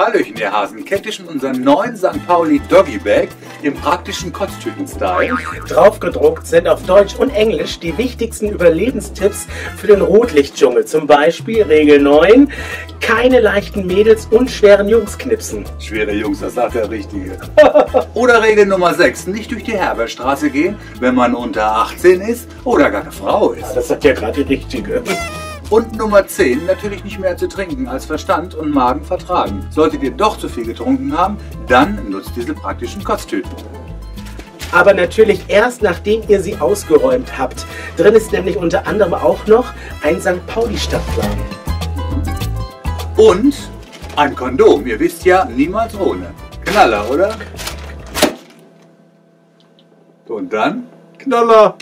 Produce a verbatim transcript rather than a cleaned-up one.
Hallöchen, ihr Hasen. Kennt ihr schon unseren neuen Sankt Pauli Doggy Bag im praktischen Kotztüten-Style? Draufgedruckt sind auf Deutsch und Englisch die wichtigsten Überlebenstipps für den Rotlichtdschungel. Zum Beispiel Regel neun, keine leichten Mädels und schweren Jungs knipsen. Schwere Jungs, das sagt der Richtige. Oder Regel Nummer sechs, nicht durch die Herbertstraße gehen, wenn man unter achtzehn ist oder gar eine Frau ist. Ja, das sagt ja gerade die Richtige. Und Nummer zehn, natürlich nicht mehr zu trinken, als Verstand und Magen vertragen. Solltet ihr doch zu viel getrunken haben, dann nutzt diese praktischen Kotztüten. Aber natürlich erst, nachdem ihr sie ausgeräumt habt. Drin ist nämlich unter anderem auch noch ein Sankt Pauli-Stadtplan. Und ein Kondom. Ihr wisst ja, niemals ohne. Knaller, oder? Und dann Knaller.